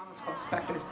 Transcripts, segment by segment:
song is called Specters.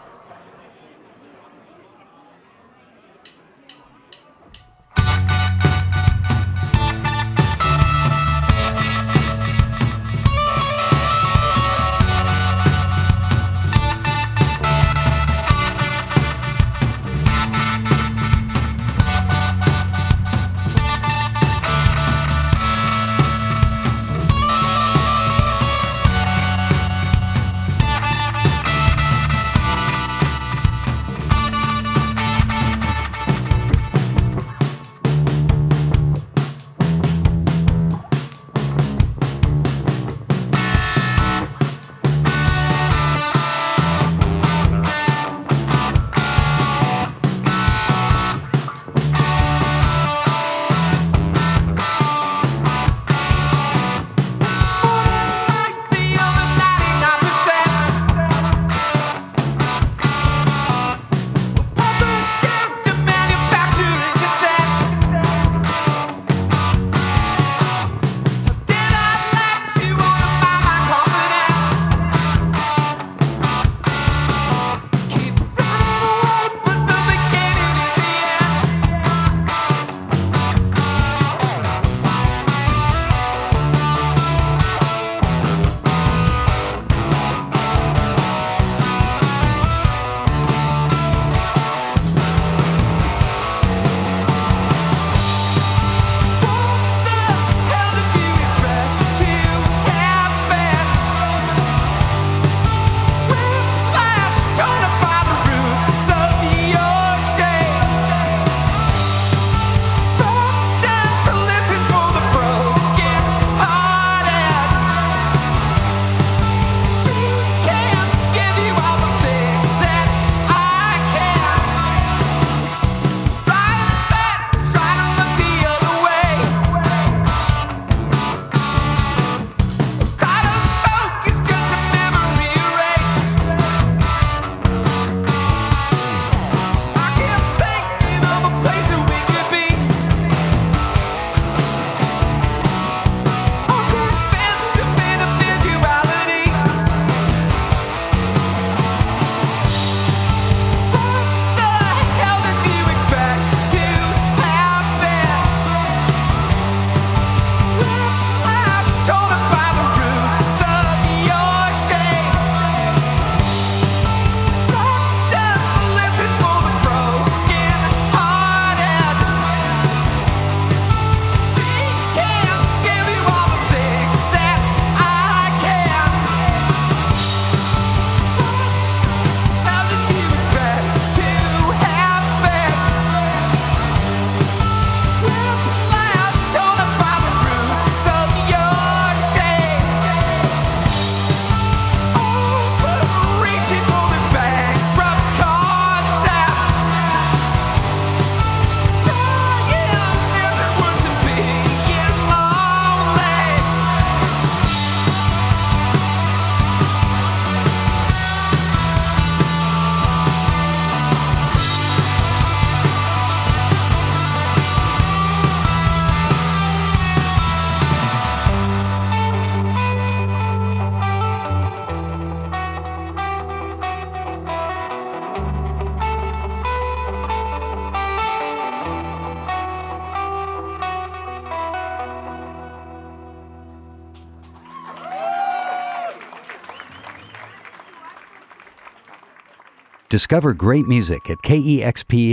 Discover great music at KEXP.org.